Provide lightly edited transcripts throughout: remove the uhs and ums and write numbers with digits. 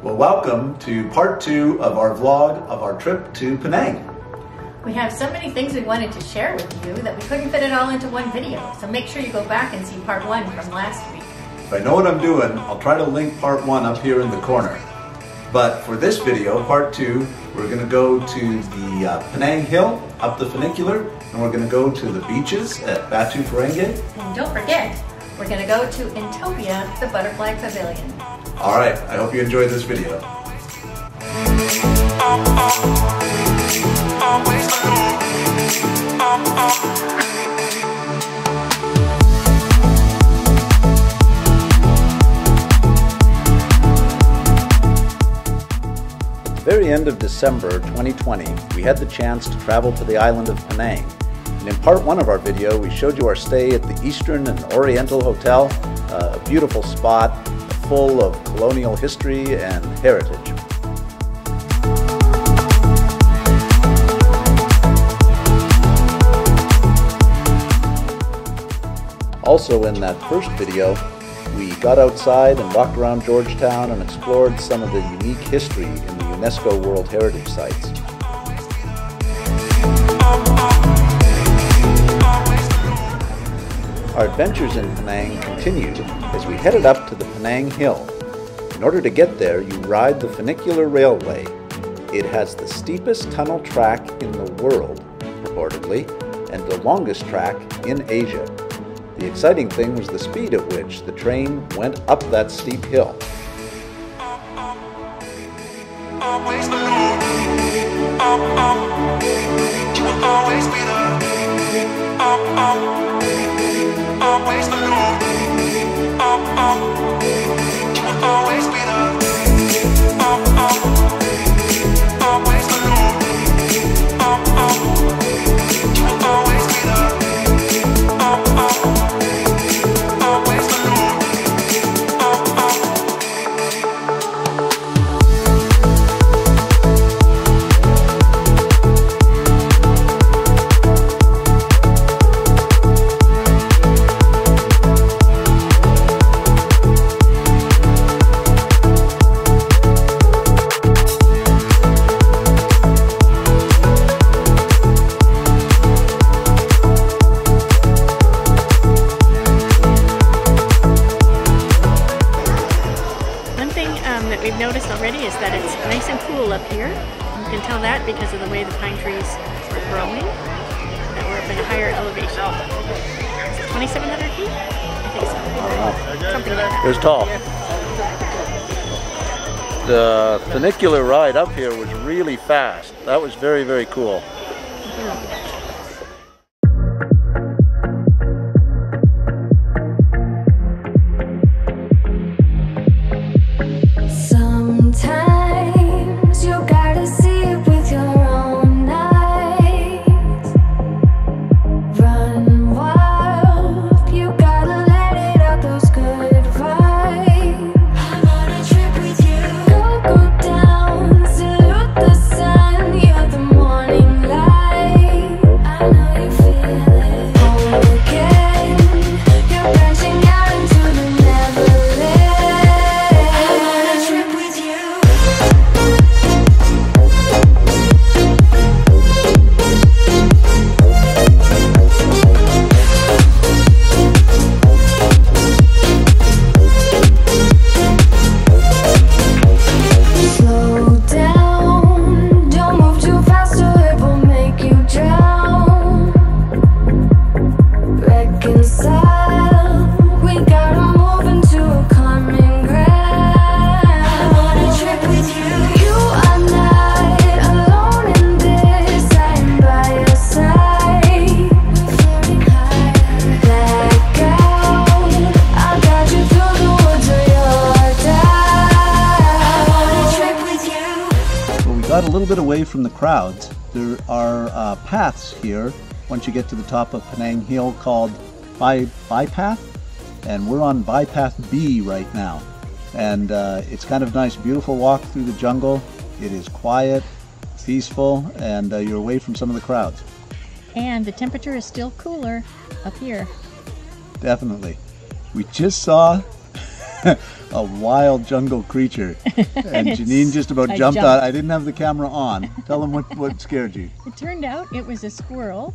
Well, welcome to part two of our vlog of our trip to Penang. We have so many things we wanted to share with you that we couldn't fit it all into one video, so make sure you go back and see part one from last week. If I know what I'm doing, I'll try to link part one up here in the corner. But for this video, part two, we're going to go to the Penang Hill, up the funicular, and we're going to go to the beaches at Batu Ferringhi. And don't forget, we're going to go to Entopia, the Butterfly Pavilion. All right, I hope you enjoyed this video. At the very end of December 2020, we had the chance to travel to the island of Penang. And in part one of our video, we showed you our stay at the Eastern and Oriental Hotel, a beautiful spot full of colonial history and heritage. Also in that first video, we got outside and walked around Georgetown and explored some of the unique history in the UNESCO World Heritage Sites. Our adventures in Penang continued as we headed up to the Penang Hill. In order to get there, you ride the Funicular Railway. It has the steepest tunnel track in the world, reportedly, and the longest track in Asia. The exciting thing was the speed at which the train went up that steep hill. Already is that it's nice and cool up here. You can tell that because of the way the pine trees are growing, that we're up at a higher elevation. 2,700 feet? I think so. Wow. Something like that. It was tall. The funicular ride up here was really fast. That was very, very cool. Mm-hmm. From the crowds. There are paths here once you get to the top of Penang Hill called Bypath, and we're on Bypath B right now. And it's kind of nice, beautiful walk through the jungle. It is quiet, peaceful, and you're away from some of the crowds. And the temperature is still cooler up here. Definitely. We just saw a wild jungle creature. And Janine just about jumped out. I didn't have the camera on. Tell them what scared you. It turned out it was a squirrel,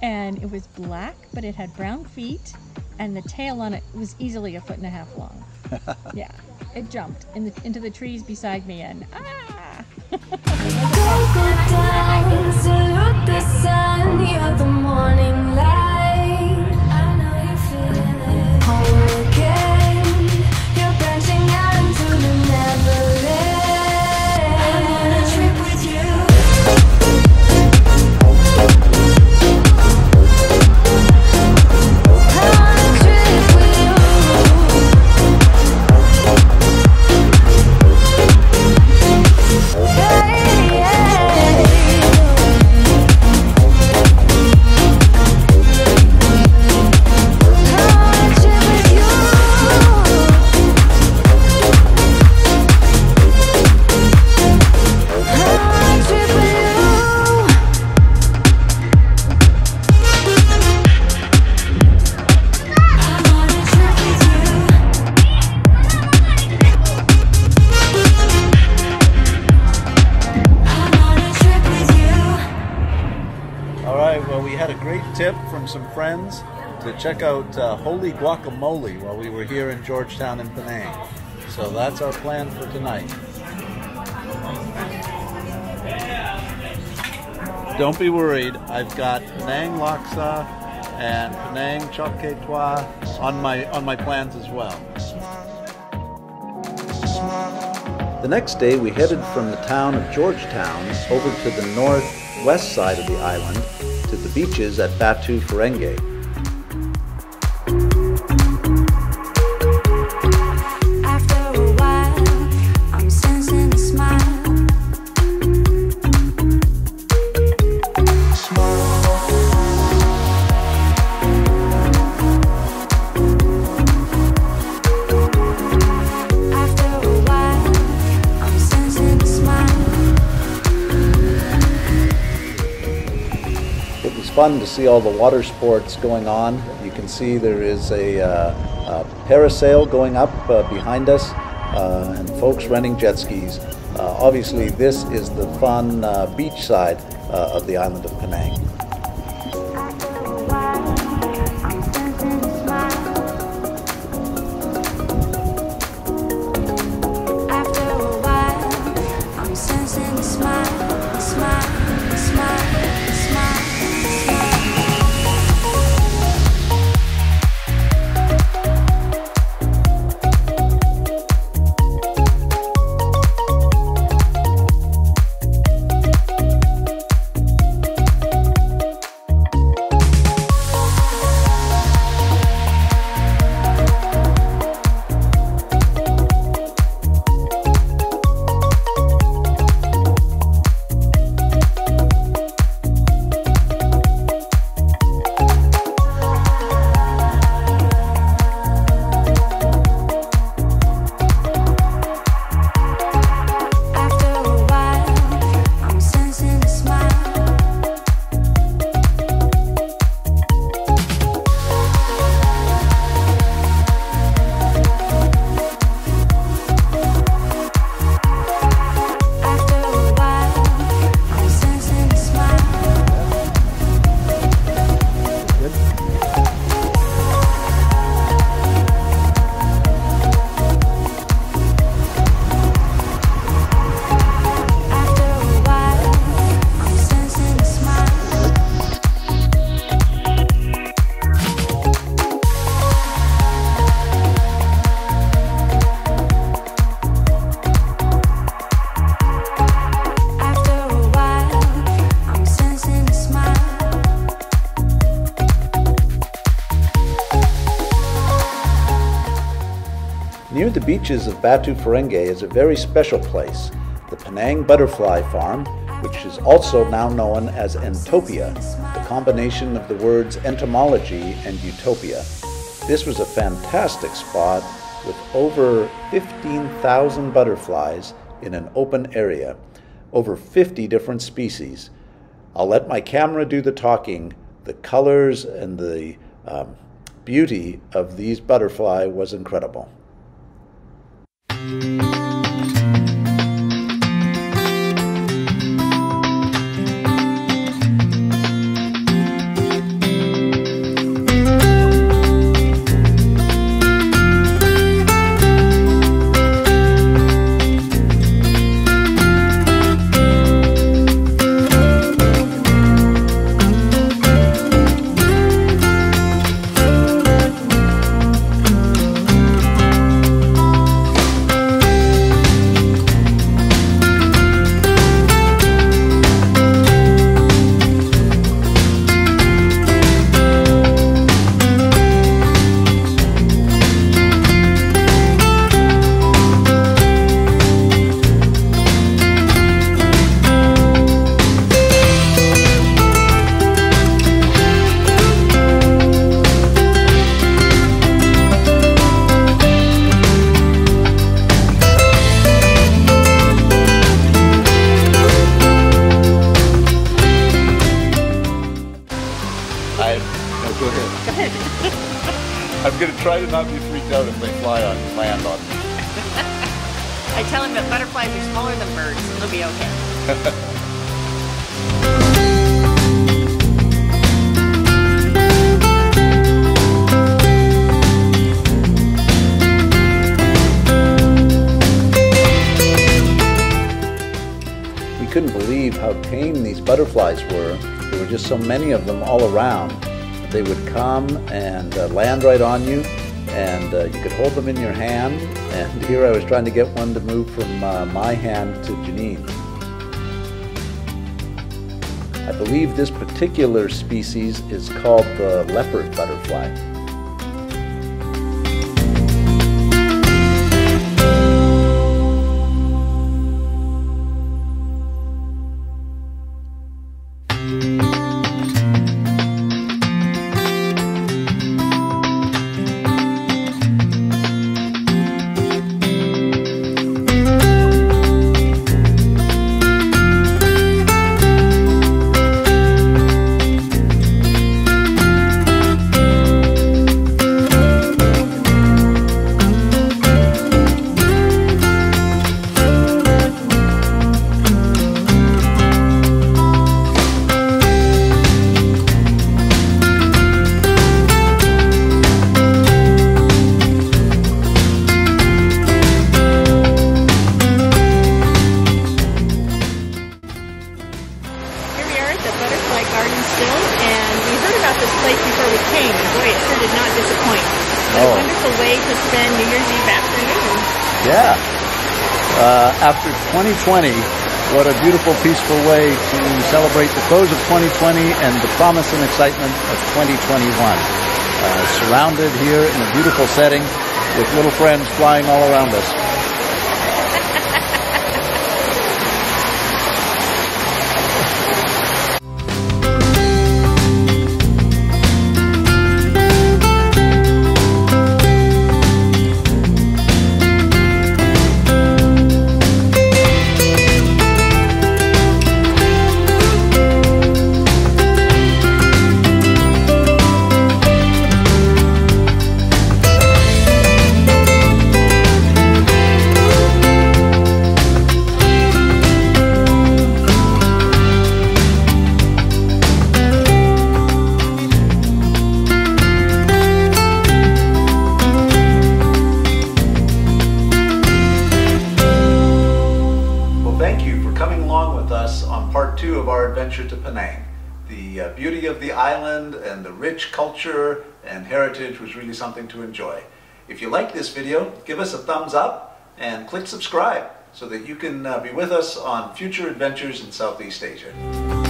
and it was black, but it had brown feet, and the tail on it was easily 1.5 feet long. Yeah, it jumped in the, into the trees beside me, and ah! Some friends to check out Holy Guacamole while we were here in Georgetown and Penang. So that's our plan for tonight. Don't be worried, I've got Penang Laksa and Penang Char Kway Teow on my plans as well. The next day we headed from the town of Georgetown over to the northwest side of the island to the beaches at Batu Ferringhi. Fun to see all the water sports going on. You can see there is a parasail going up behind us and folks renting jet skis. Obviously this is the fun beach side of the island of Penang. Near the beaches of Batu Ferringhi is a very special place, the Penang Butterfly Farm, which is also now known as Entopia, the combination of the words entomology and utopia. This was a fantastic spot with over 15,000 butterflies in an open area, over 50 different species. I'll let my camera do the talking. The colors and the beauty of these butterflies was incredible. I'm going to try to not be freaked out if they land on me. I tell him that butterflies are smaller than birds, so they'll be okay. We couldn't believe how tame these butterflies were. There were just so many of them all around. They would come and land right on you, and you could hold them in your hand. And here I was trying to get one to move from my hand to Janine. I believe this particular species is called the leopard butterfly. After 2020, what a beautiful, peaceful way to celebrate the close of 2020 and the promise and excitement of 2021. Surrounded here in a beautiful setting with little friends flying all around us. To Penang. The beauty of the island and the rich culture and heritage was really something to enjoy. If you like this video, give us a thumbs up and click subscribe so that you can be with us on future adventures in Southeast Asia.